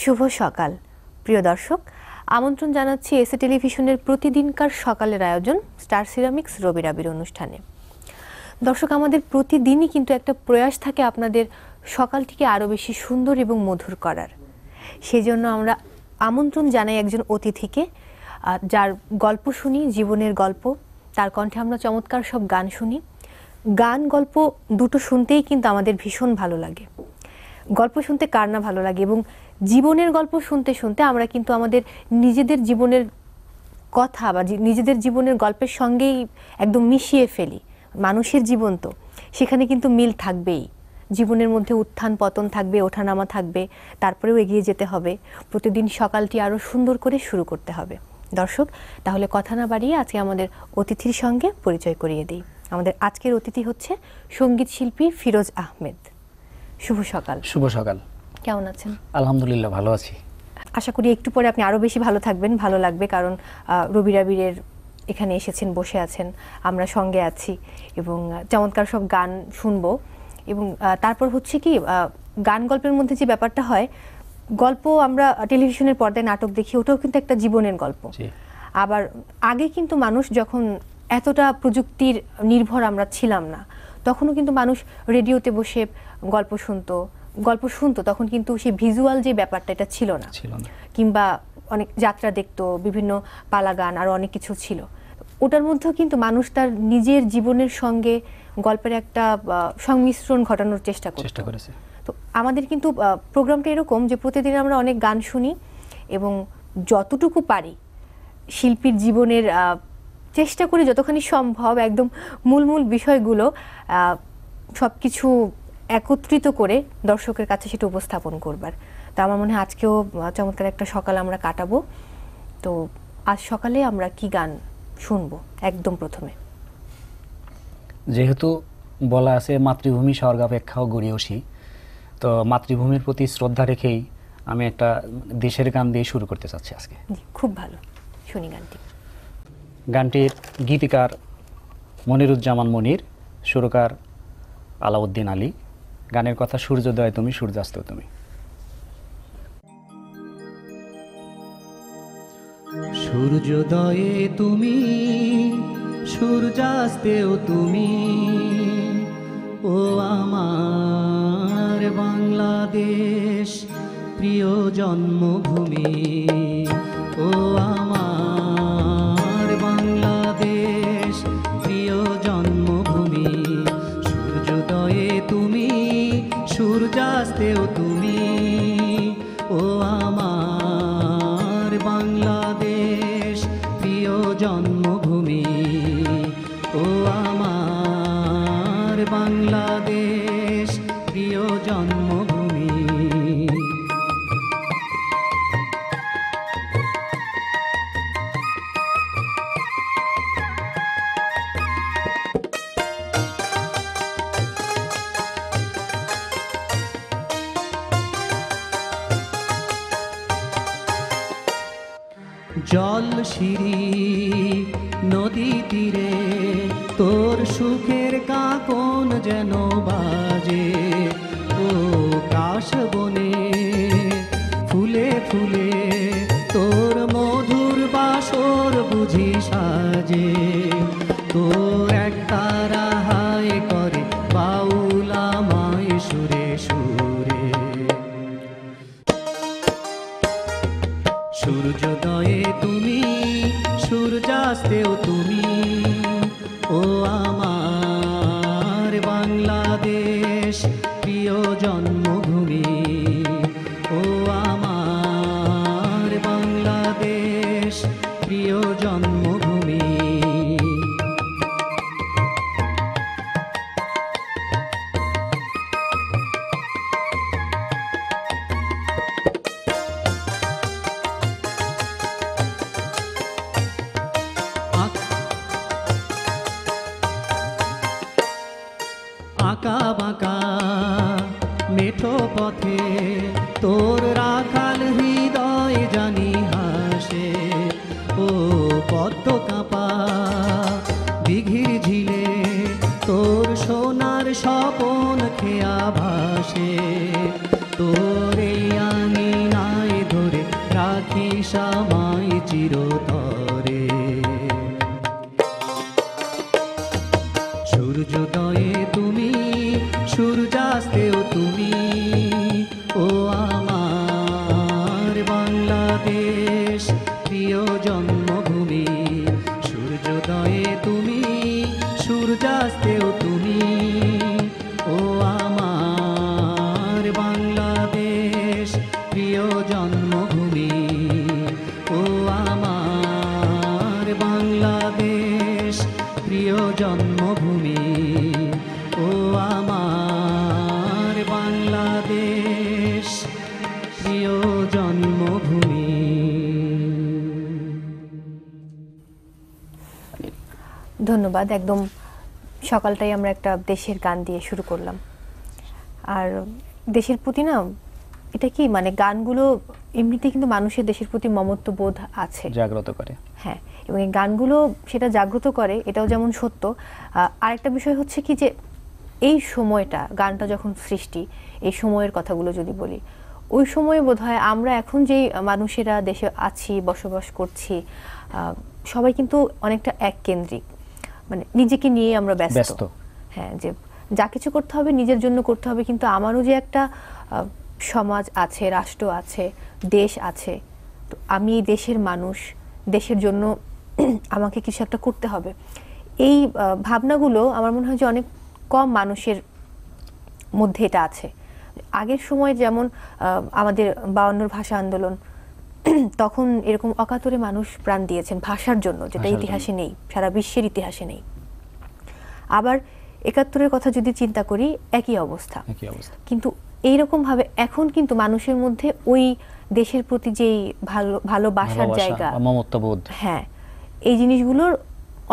शुभ सकाल प्रिय दर्शक आमंत्रण जानाচ্ছি এসএ টেলিভিশনের প্রতিদিনকার সকালের আয়োজন স্টার সিরামিক্স রবিরাবির অনুষ্ঠানে। দর্শক আমাদের প্রতিদিনই কিন্তু একটা প্রয়াস থাকে আপনাদের সকালটিকে আরো বেশি সুন্দর এবং মধুর করার। সেজন্য আমরা আমন্ত্রণ জানাই একজন অতিথিকে, যার গল্প শুনি, জীবনের গল্প। তার কণ্ঠে আমরা চমৎকার সব গান শুনি। গান গল্প দুটো শুনতেই কিন্তু আমাদের ভীষণ ভালো লাগে। গল্প শুনতে কার না ভালো লাগে, এবং জীবনের গল্প শুনতে শুনতে আমরা কিন্তু আমাদের নিজেদের জীবনের কথা বা নিজেদের জীবনের গল্পের সঙ্গেই একদম মিশিয়ে ফেলি। মানুষের জীবন তো সেখানে কিন্তু মিল থাকবেই, জীবনের মধ্যে উত্থান পতন থাকবে, ওঠানামা থাকবে, তারপরেও এগিয়ে যেতে হবে, প্রতিদিন সকালটি আরও সুন্দর করে শুরু করতে হবে। দর্শক তাহলে কথা না বাড়িয়ে আজকে আমাদের অতিথির সঙ্গে পরিচয় করিয়ে দিই। আমাদের আজকের অতিথি হচ্ছে সঙ্গীত শিল্পী ফিরোজ আহমেদ। শুভ সকাল। শুভ সকাল, কেমন আছেন? আলহামদুলিল্লাহ ভালো আছি। আশা করি একটু পরে আপনি আরও বেশি ভালো থাকবেন, ভালো লাগবে, কারণ রবি রাবিরের এখানে এসেছেন, বসে আছেন, আমরা সঙ্গে আছি এবং চমৎকার সব গান শুনবো। এবং তারপর হচ্ছে কি, গান গল্পের মধ্যে যে ব্যাপারটা হয়, গল্প আমরা টেলিভিশনের পর্দায় নাটক দেখি, ওটাও কিন্তু একটা জীবনের গল্প। আবার আগে কিন্তু মানুষ যখন এতটা প্রযুক্তির নির্ভর আমরা ছিলাম না, তখনও কিন্তু মানুষ রেডিওতে বসে গল্প শুনতো, তখন কিন্তু সেই ভিজুয়াল যে ব্যাপারটা এটা ছিল না, কিংবা অনেক যাত্রা দেখতো, বিভিন্ন পালা গান আরও অনেক কিছু ছিল। ওটার মধ্যেও কিন্তু মানুষ তার নিজের জীবনের সঙ্গে গল্পের একটা সংমিশ্রণ ঘটানোর চেষ্টা করেছে। তো আমাদের কিন্তু প্রোগ্রামটা এরকম যে প্রতিদিন আমরা অনেক গান শুনি এবং যতটুকু পারি শিল্পীর জীবনের চেষ্টা করি, যতখানি সম্ভব একদম মূল বিষয়গুলো সব কিছু একত্রিত করে দর্শকের কাছে সেটা উপস্থাপন করবার। তো আমার মনে হয় আজকেও চমৎকার একটা সকাল আমরা কাটাবো। তো আজ সকালে আমরা কি গান শুনবো? একদম প্রথমে, যেহেতু বলা আছে মাতৃভূমি স্বর্গাপেক্ষাও গড়িয়সী, তো মাতৃভূমির প্রতি শ্রদ্ধা রেখেই আমি একটা দেশের গান দিয়ে শুরু করতে চাচ্ছি আজকে। খুব ভালো, শুনি গানটি। গানটির গীতিকার মনিরুজ্জামান মনির, সুরকার আলাউদ্দিন আলী। গানের কথা সূর্যোদয় তুমি, সূর্যাস্ত তুমি। সূর্যোদয়ে তুমি, সূর্যাস্তেও তুমি, ও আমার বাংলাদেশ প্রিয় জন্মভূমি, ও আমার বাংলাদেশ প্রিয় জন্মভূমি। সূর্যোদয়ে তুমি, সূর্যাস্তেও তুমি, ও আমার বাংলাদেশ প্রিয় জন্মভূমি, ও আমার বাংলাদেশ প্রিয় জন্মভূমি। জলশিরি নদী তীরে তোর সুখের কাকন যেন বাজে, ও কাশ বনে ফুলে ফুলে তোর মধুর বাসর বুঝি সাজে, তোর একটা রাহায় করে বাউলা মায় সুরে সুরে। সূর্যোদয়ে তুমি, সূর্যাস্তেও তুমি, ও আমার বাংলাদেশ প্রিয় জন্মভূমি, ও আমার বাংলাদেশ প্রিয় জন্মভূমি। স্বপন খেয়া ভাসে তোর এই আঙিনায় শ্যামাই চিরতরে সূর্যোদয়ে তুমি সূর্যাস্তেও তুমি ও আমার বাংলাদেশ প্রিয় জন্মভূমি। সূর্যোদয়ে তুমি সূর্যাস্তেও তুমি ও আমার বাংলাদেশ প্রিয় জন্মভূমি ও আমার বাংলাদেশ প্রিয় জন্মভূমি ও আমার বাংলাদেশ প্রিয় জন্মভূমি। ধন্যবাদ। একদম সকালটাই আমরা একটা দেশের গান দিয়ে শুরু করলাম। আর দেশের প্রতি না এটা কি মানে গানগুলো এমনিতে কিন্তু মানুষের দেশের প্রতি মমত্ব বোধ আছে, জাগ্রত করে। হ্যাঁ, এবং এই গানগুলো সেটা জাগ্রত করে, এটাও যেমন সত্য। আরেকটা বিষয় হচ্ছে কি যে এই সময়টা গানটা যখন সৃষ্টি, এই সময়ের কথাগুলো যদি বলি, ওই সময়ে বোধহয় আমরা এখন যেই মানুষেরা দেশে আছি বসবাস করছি সবাই কিন্তু অনেকটা এককেন্দ্রিক, মানে নিজেকে নিয়ে আমরা ব্যস্ত। হ্যাঁ, যে যা কিছু করতে হবে নিজের জন্য করতে হবে, কিন্তু আমারও যে একটা সমাজ আছে, রাষ্ট্র আছে, দেশ আছে, তো আমি দেশের মানুষ, দেশের জন্য আমাকে কিছু একটা করতে হবে, এই ভাবনাগুলো আমার মনে হয় যে অনেক কম মানুষের মধ্যে এটা আছে। আগের সময় যেমন আমাদের 52 ভাষা আন্দোলন, তখন এরকম অকাতরে মানুষ প্রাণ দিয়েছেন ভাষার জন্য, যেটা ইতিহাসে নেই, সারা বিশ্বের ইতিহাসে নেই। আবার 71-এর কথা যদি চিন্তা করি একই অবস্থা। কিন্তু এইরকম ভাবে এখন কিন্তু মানুষের মধ্যে ওই দেশের প্রতি যেই ভালোবাসার জায়গা, মমত্ববোধ, হ্যাঁ, এই জিনিসগুলোর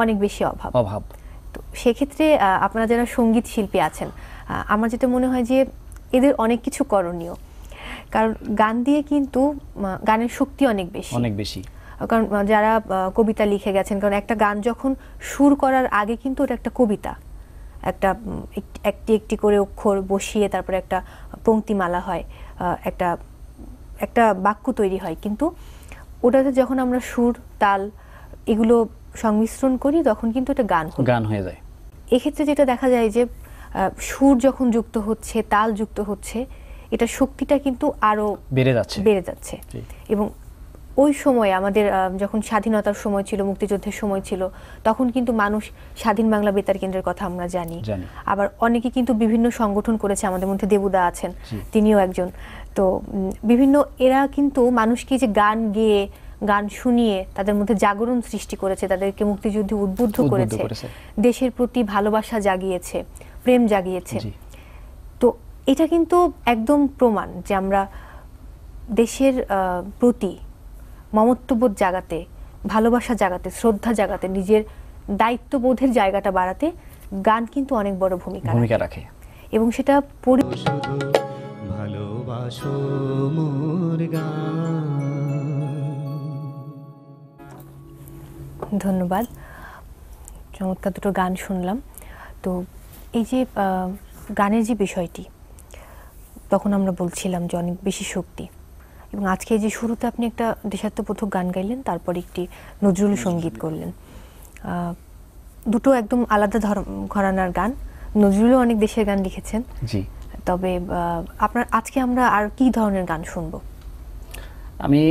অনেক বেশি অভাব। তো সেক্ষেত্রে আপনারা যারা সঙ্গীত শিল্পী আছেন, আমার যেটা মনে হয় যে এদের অনেক কিছু করণীয়, কারণ গান দিয়ে কিন্তু গানের শক্তি অনেক বেশি। কারণ যারা কবিতা লিখে গেছেন, কারণ একটা গান যখন সুর করার আগে কিন্তু ওটা একটা কবিতা, একটা একটি একটি করে অক্ষর বসিয়ে তারপরে একটা পংক্তিমালা হয়, একটা একটা বাক্য তৈরি হয়। কিন্তু ওটাতে যখন আমরা সুর তাল এগুলো সংমিশ্রণ করি তখন কিন্তু এটা গান হয়ে যায়। এক্ষেত্রে যেটা দেখা যায় যে সুর যখন যুক্ত হচ্ছে, তাল যুক্ত হচ্ছে, এটা শক্তিটা কিন্তু আরো বেড়ে যাচ্ছে। এবং ওই সময় আমাদের যখন স্বাধীনতার সময় ছিল, মুক্তিযুদ্ধের সময় ছিল, তখন কিন্তু মানুষ স্বাধীন বাংলা বেতার কেন্দ্রের কথা আমরা জানি। আবার অনেকে কিন্তু বিভিন্ন সংগঠন করেছে, আমাদের মধ্যে দেবুদা আছেন, তিনিও একজন। তো বিভিন্ন এরা কিন্তু মানুষকে যে গান গেয়ে গান শুনিয়ে তাদের মধ্যে জাগরণ সৃষ্টি করেছে, তাদেরকে মুক্তিযুদ্ধে উদ্বুদ্ধ করেছে, দেশের প্রতি ভালোবাসা জাগিয়েছে, প্রেম জাগিয়েছে। তো এটা কিন্তু একদম প্রমাণ যে আমরা দেশের প্রতি মমত্ববোধ জাগাতে, ভালোবাসা জাগাতে, শ্রদ্ধা জাগাতে, নিজের দায়িত্ববোধের জায়গাটা বাড়াতে গান কিন্তু অনেক বড় ভূমিকা রাখে। এবং সেটা ভালোবাসো মোর গান। ধন্যবাদ। চমৎকার দুটো গান শুনলাম। তো এই যে গানের যে বিষয়টি, তখন আমরা বলছিলাম যে অনেক বেশি শক্তি, এবং আজকে যে শুরুতে আপনি একটা দেশাত্মবোধক গান গাইলেন, তারপর একটি নজরুল সঙ্গীত করলেন, দুটো একদম আলাদা ঘরানার গান। নজরুলও অনেক দেশের গান লিখেছেন, জি, তবে আপনার আজকে আমরা আর কি ধরনের গান শুনব? আমি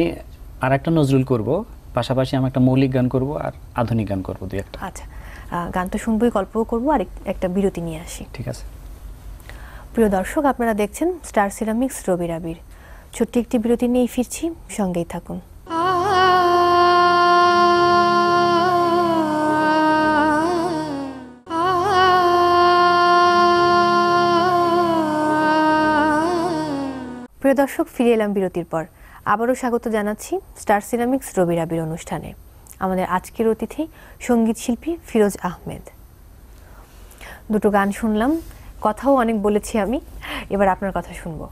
আর একটা নজরুল করব, পাশাপাশি আমি একটা মৌলিক গান করব আর আধুনিক গান করব, দুই একটা। আচ্ছা, গান তো শুনবই, গল্পও করবো, আর একটা বিরতি নিয়ে আসি। ঠিক আছে। প্রিয় দর্শক, আপনারা দেখছেন স্টার সিরামিক্স, রবি রাবির। ছোট্ট একটি বিরতি নিয়ে ফিরছি, সঙ্গেই থাকুন। প্রিয় দর্শক, ফিরে এলাম বিরতির পর। আবারও স্বাগত জানাচ্ছি স্টার সিরামিক্স, রবি রাবির অনুষ্ঠানে। আমাদের আজকের অতিথি সঙ্গীত শিল্পী ফিরোজ আহমেদ। দুটো গান শুনলাম, কথাও অনেক বলেছি আমি, এবার আপনার কথা শুনবো।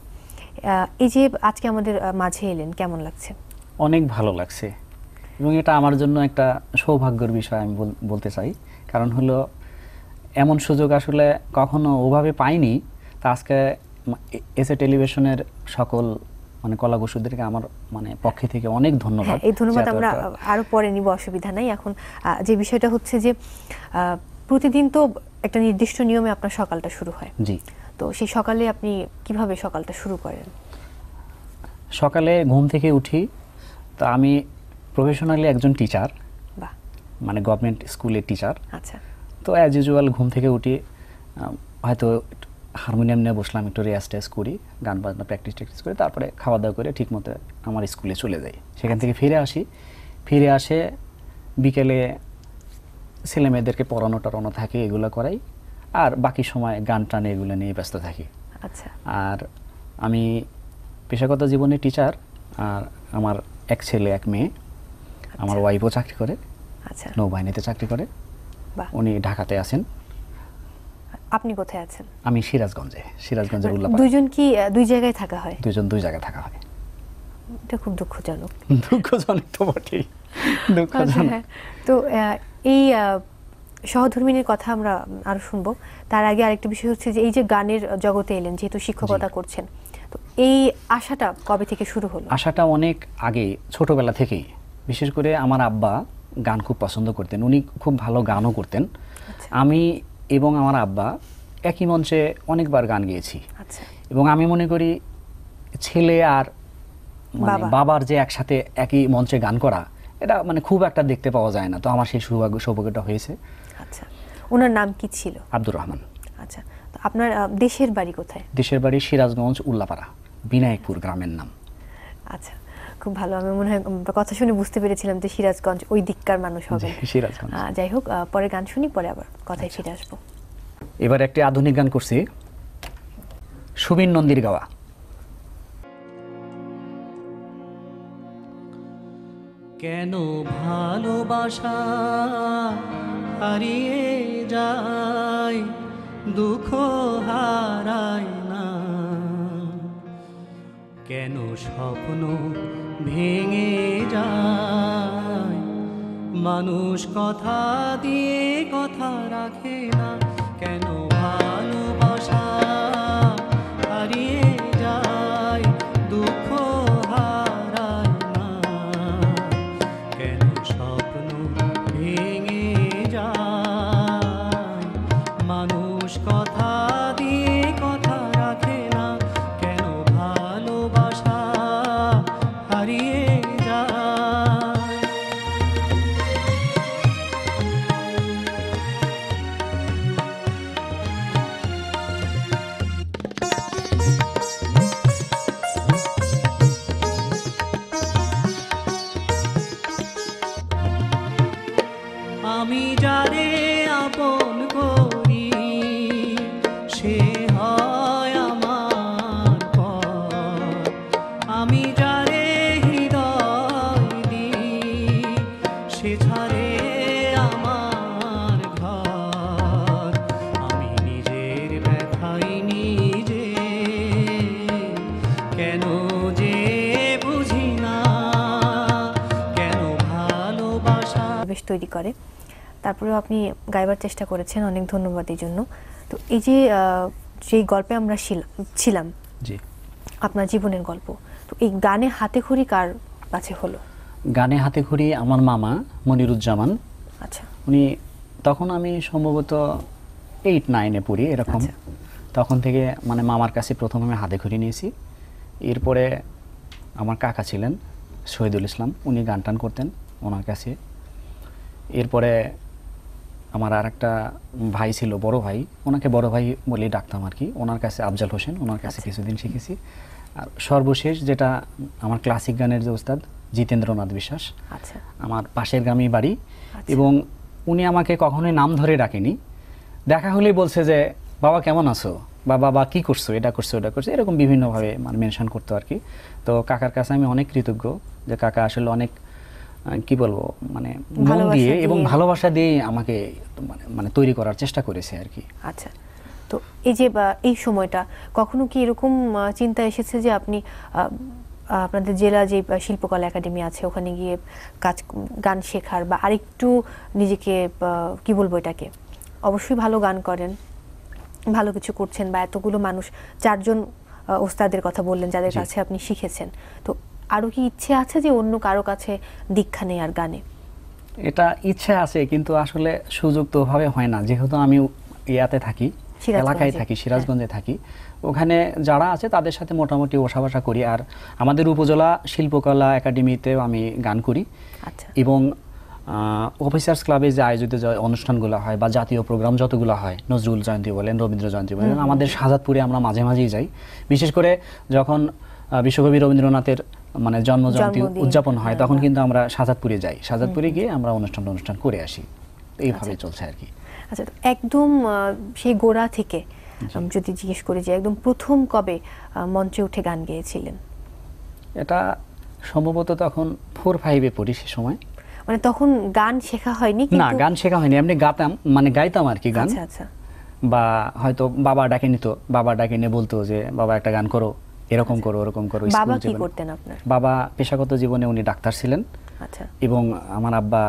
এই যে আজকে আমাদের মাঝে এলেন, কেমন লাগছে? অনেক ভালো লাগছে, এবং এটা আমার জন্য একটা সৌভাগ্যের বিষয় আমি বলতে চাই। কারণ হলো এমন সুযোগ আসলে কখনো ওভাবে পাইনি। তা আজকে এস এ টেলিভিশনের সকল মানে কলা ঘোষদেরকে আমার মানে পক্ষ থেকে অনেক ধন্যবাদ। এই ধন্যবাদ আমরা আরো পরে নিব, অসুবিধা নাই। এখন যে বিষয়টা হচ্ছে যে প্রতিদিন তো একটা নির্দিষ্ট নিয়মে আপনার সকালটা শুরু হয়, জি, তো সেই সকালে আপনি কিভাবে সকালটা শুরু করেন? সকালে ঘুম থেকে উঠি, তো আমি প্রফেশনালি একজন টিচার, বাহ, মানে গভর্নমেন্ট স্কুলের টিচার। আচ্ছা, তো অ্যাজ ইউজুয়াল ঘুম থেকে উঠি, হয়তো হারমোনিয়াম নিয়ে বসলাম, একটু রেয়াজ টেস করি, গান বাজনা প্র্যাকটিস ট্যাকটিস করি, তারপরে খাওয়া দাওয়া করে ঠিকমতো আমার স্কুলে চলে যাই। সেখান থেকে ফিরে আসে বিকেলে ছেলে মেয়েদেরকে পড়ানো টড়ানো থাকে, এগুলো করাই। আর বাকি সময় গান টানে এগুলো নিয়ে ব্যস্ত থাকি। আচ্ছা, আর আমি পেশাগত জীবনে টিচার, আর আমার এক ছেলে এক মেয়ে। আমার ওয়াইফও চাকরি করে, আচ্ছা, নৌবাহিনীতে চাকরি করে, উনি ঢাকাতে আছেন। আপনি কোথায় আছেন? আমি সিরাজগঞ্জের উল্লাপাড়া। দুইজন কি দুই জায়গায় থাকা হয়? দুইজন দুই জায়গায় থাকা হয়। এটা খুব দুঃখজনক। দুঃখজনক তো বটেই, দুঃখজনক। তো এই সহধর্মিনীর কথা আমরা আরো শুনবো, তার আগে আরেকটা বিষয় হচ্ছে যে এই যে গানের জগতে এলেন, যেহেতু শিক্ষকতা করছেন, তো এই আশাটা কবে থেকে শুরু হলো? আশাটা অনেক আগে, ছোটবেলা থেকেই। বিশেষ করে আমার আব্বা গান খুব পছন্দ করতেন, উনি খুব ভালো গানও করতেন। আমি এবং আমার আব্বা একই মঞ্চে অনেকবার গান গেয়েছি। আচ্ছা, এবং আমি মনে করি ছেলে আর মানে বাবার যে একসাথে একই মঞ্চে গান করা, এটা মানে খুব একটা দেখতে পাওয়া যায় না, তো আমার সেই সৌভাগ্যটা হয়েছে। আচ্ছা, ওনার নাম কি ছিল? আব্দুর রহমান। আচ্ছা, তো আপনার দেশের বাড়ি কোথায়? দেশের বাড়ি সিরাজগঞ্জ উল্লাপাড়া, বিনায়কপুর গ্রামের নাম। আচ্ছা, খুব ভালো। আমি মনে হয় কথা শুনে বুঝতে পেরেছিলাম যে সিরাজগঞ্জ ওই দিককার মানুষ হবে। সিরাজগঞ্জ, যাই হোক, পরে গান শুনি, পরে আবার কথায় ফিরে আসবো। এবার একটি আধুনিক গান করছি, সুবীর নন্দীর গাওয়া। কেন ভালোবাসা হারিয়ে যায়, দুঃখ হারায় না, কেন স্বপ্ন ভেঙে যায়, মানুষ কথা দিয়ে কথা রাখে না, কেন ভালোবাসা হারিয়ে যায়, দুঃখ হারায় না, কেন স্বপ্ন ভেঙে যায়, মানুষ কথা দিয়ে কথা রাখে না, কেন ভালোবাসা হারিয়ে যায়। তৈরি করে, তারপরেও আপনি গাইবার চেষ্টা করেছেন, অনেক ধন্যবাদ এই জন্য। তো এই যে যেই গল্পে আমরা ছিলাম, জি, আপনার জীবনের গল্প, তো এই গানে হাতেখড়ি কার কাছে হলো? গানে হাতেখড়ি আমার মামা মনিরুজ্জামান। আচ্ছা, উনি তখন আমি সম্ভবত 8-9-এ পড়ি এরকম, তখন থেকে মানে মামার কাছে প্রথম আমি হাতেখড়ি নিয়েছি। এরপরে আমার কাকা ছিলেন শহীদুল ইসলাম, উনি গান টান করতেন, ওনার কাছে। এরপরে আমার আর একটা ভাই ছিল, বড় ভাই, ওনাকে বড় ভাই বলে ডাকতাম আর কি, ওনার কাছে, আফজাল হোসেন, ওনার কাছে কিছুদিন শিখেছি। আর সর্বশেষ যেটা আমার ক্লাসিক গানের যে ওস্তাদ জিতেন্দ্রনাথ বিশ্বাস, আচ্ছা, আমার পাশের গ্রামেই বাড়ি, এবং উনি আমাকে কখনোই নাম ধরে ডাকেনি, দেখা হলেই বলছে যে বাবা কেমন আছো, বা বাবা কী করছো, এটা করছো, ওটা করছো, এরকম বিভিন্নভাবে মানে মেনশন করতো আর কি। তো কাকার কাছে আমি অনেক কৃতজ্ঞ যে কাকা আসলে অনেক কি বলবো মানে মন দিয়ে এবং ভালোবাসা দিয়ে আমাকে মানে তৈরি করার চেষ্টা করেছে আর কি। আচ্ছা, তো এই যে এই সময়টা কখনো কি এরকম চিন্তা এসেছে যে আপনি আপনাদের জেলা যে শিল্পকলা একাডেমি আছে ওখানে গিয়ে গান শেখার, বা আরেকটু নিজেকে কি বলবো এটাকে, অবশ্যই ভালো গান করেন, ভালো কিছু করছেন, বা এতগুলো মানুষ, চারজন ওস্তাদের কথা বললেন যাদের কাছে আপনি শিখেছেন তো আরো কি ইচ্ছে আছে যে অন্য কারো কাছে দীক্ষা নেই আর গানে এটা ইচ্ছে আছে কিন্তু আসলে সুযোগ তো ভাবে হয় না যেহেতু আমি ইয়াতে থাকি এলাকায় থাকি সিরাজগঞ্জে থাকি ওখানে যারা আছে তাদের সাথে মোটামুটি ওঠাবসা করি আর আমাদের উপজেলা শিল্পকলা একাডেমিতেও আমি গান করি আচ্ছা এবং অফিসার্স ক্লাবে যে আয়োজিত অনুষ্ঠানগুলো হয় বা জাতীয় প্রোগ্রাম যতগুলো হয় নজরুল জয়ন্তী বলেন রবীন্দ্র জয়ন্তী বলেন আমাদের শাহজাদপুরে আমরা মাঝে মাঝেই যাই বিশেষ করে যখন বিশ্বকবি রবীন্দ্রনাথের মানে জন্মজয়ন্তী উদযাপন হয় তখন কিন্তু আমরা শাহজাদপুরে যাই শাহজাদপুরে গিয়ে আমরা অনুষ্ঠান করে আসি এইভাবে চলছে আর কি আচ্ছা একদম সেই গোড়া থেকে আমি যদি জিজ্ঞেস করি যে একদম প্রথম কবে মঞ্চে উঠে গান গেয়েছিলেন এটা সম্ভবত তখন 4-5 এ পড়ি সেই সময় মানে তখন গান শেখা হয়নি কিন্তু না গান শেখা হয়নি আমি গাতাম মানে গাইতাম আর কি গান আচ্ছা আচ্ছা বা হয়তো বাবা ডাকে নিয়ে বলতো যে বাবা একটা গান করো এরকম করো ওরকম করো বাবা কি করতেন আপনার বাবা পেশাগত জীবনে উনি ডাক্তার ছিলেন আচ্ছা এবং আমার আব্বা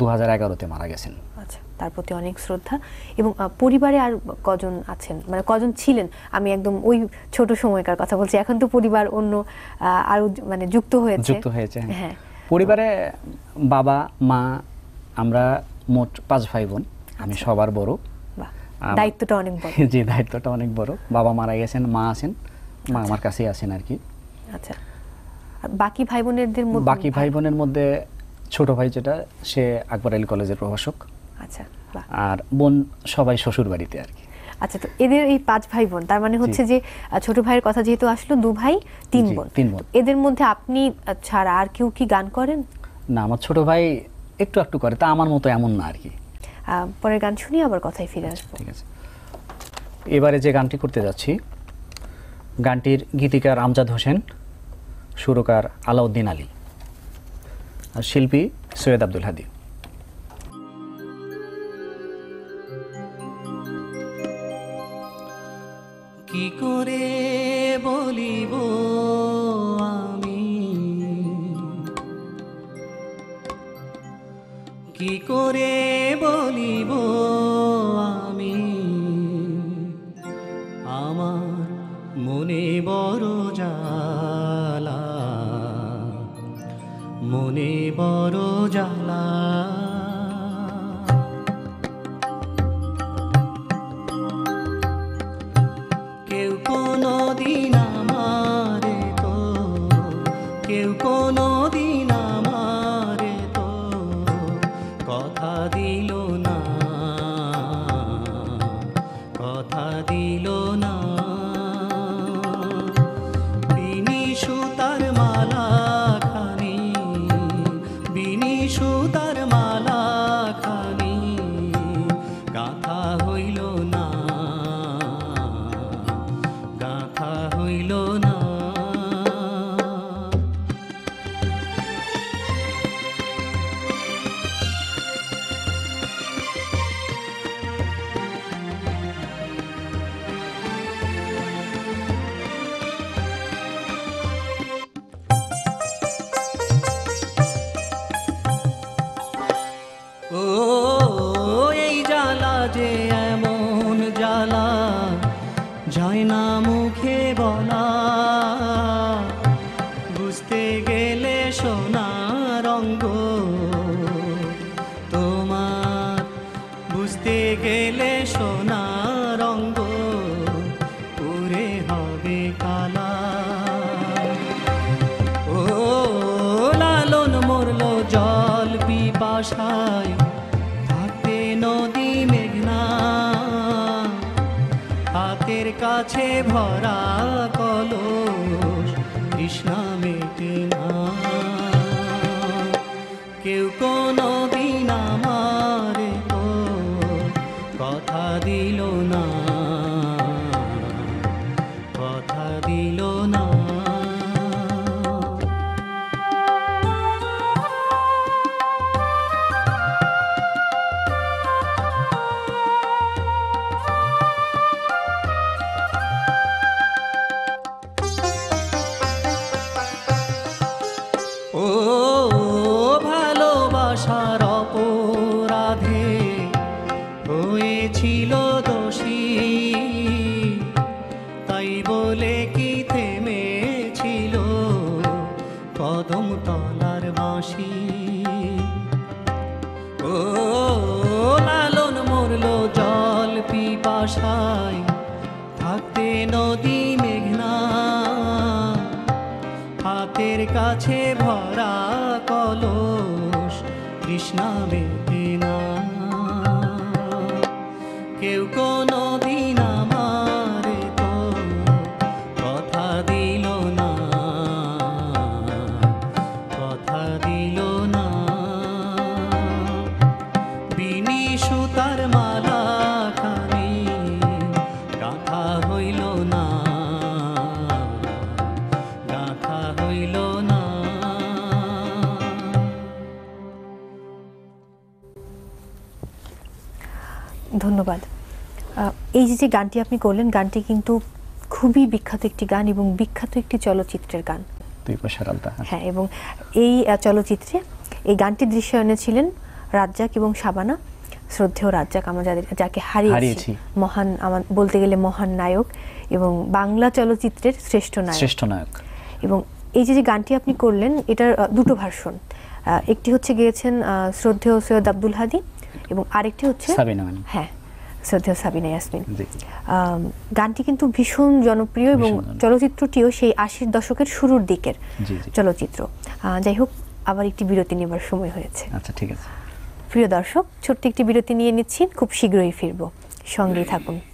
2011 তে মারা গেছেন আচ্ছা তার প্রতি অনেক শ্রদ্ধা এবং পরিবারে আর কজন আছেন মানে কজন ছিলেন আমি একদম ওই ছোট সময়কার কথা বলছি এখন তো পরিবার অন্য আর মানে যুক্ত হয়েছে হ্যাঁ পরিবারে বাবা মা আমরা মোট 5 ভাই বোন আমি সবার বড় দায়িত্বটা অনেক বড় জি দায়িত্বটা অনেক বড় বাবা মারা গেছেন মা আছেন মা আমার কাছেই আছেন আর কি আচ্ছা বাকি ভাই বোনের মধ্যে ছোট ভাই যেটা সে আকবর আলী কলেজের প্রভাষক আচ্ছা আর বোন সবাই শ্বশুর বাড়িতে আর কি আচ্ছা তো এদের এই 5 ভাই বোন তার মানে হচ্ছে যে ছোট ভাইয়ের কথা যেহেতু আসলো 2 ভাই 3 বোন এদের মধ্যে আপনি ছাড়া আর কেউ কি গান করেন না আমার ছোট ভাই একটু করে তা আমার মতো এমন না আর কি পরের গান শুনি আবার কথায় ফিরে আসব ঠিক আছে এবারে যে গানটি করতে যাচ্ছি গানটির গীতিকার আমজাদ হোসেন সুরকার আলাউদ্দিন আলী আর শিল্পী সৈয়দ আব্দুল হাদী কি করে বলিব আমি কি করে বলিব আমি আমার মনে বড় জ্বালা কেউ কোনো দিন আমারে তো কথা দিল না সুতার মালা খানি গাঁথা হইল না না মুখে বলা বুঝতে গেলে সোনা রঙ্গ তোমার বুঝতে গেলে সোনা রঙ্গ পুরে হবে কালা ও লালন মরল জল পিপাসায় হাতে নদী মেঘনা হাতের কাছে ভরা কলস তৃষ্ণা মেটে না কেউ কোনো দিন আমারে তো কথা দিল না সারা পাশায় থাকতে নদী মেঘনা, হাতের কাছে ভরা কলস তৃষ্ণা মেটে না। কেউ কোনো দিন আমার তো কথা দিল না, কথা দিল না। বিনি সুতার মালা খানি গাঁথা হইল না, গাঁথা হইল না। ধন্যবাদ। এই যে গানটি আপনি করলেন, গানটি কিন্তু খুবই বিখ্যাত একটি গান এবং বিখ্যাত একটি চলচ্চিত্রের গান। হ্যাঁ, এবং এই চলচ্চিত্রে এই গানটি দৃশ্যায়নে ছিলেন রাজ্জাক এবং শাবানা। শ্রদ্ধেয় রাজ্জাক, আমরা যাকে হারিয়েছি, মহান, বলতে গেলে মহান নায়ক এবং বাংলা চলচ্চিত্রের শ্রেষ্ঠ নায়ক। এবং এই যে গানটি আপনি করলেন, এটার দুটো ভার্সন, একটি হচ্ছে গেয়েছেন শ্রদ্ধেয় সৈয়দ আব্দুল হাদী এবং আরেকটি হচ্ছে হ্যাঁ শ্রদ্ধেয় সাবিনা ইয়াসমিন। গানটি কিন্তু ভীষণ জনপ্রিয় এবং চলচ্চিত্রটিও সেই ৮০-এর দশকের শুরুর দিকের চলচ্চিত্র। যাই হোক, আবার একটি বিরতি নেবার সময় হয়েছে। আচ্ছা, ঠিক আছে। প্রিয় দর্শক, ছোট্ট একটি বিরতি নিয়ে নিচ্ছি, খুব শীঘ্রই ফিরব, সঙ্গেই থাকুন।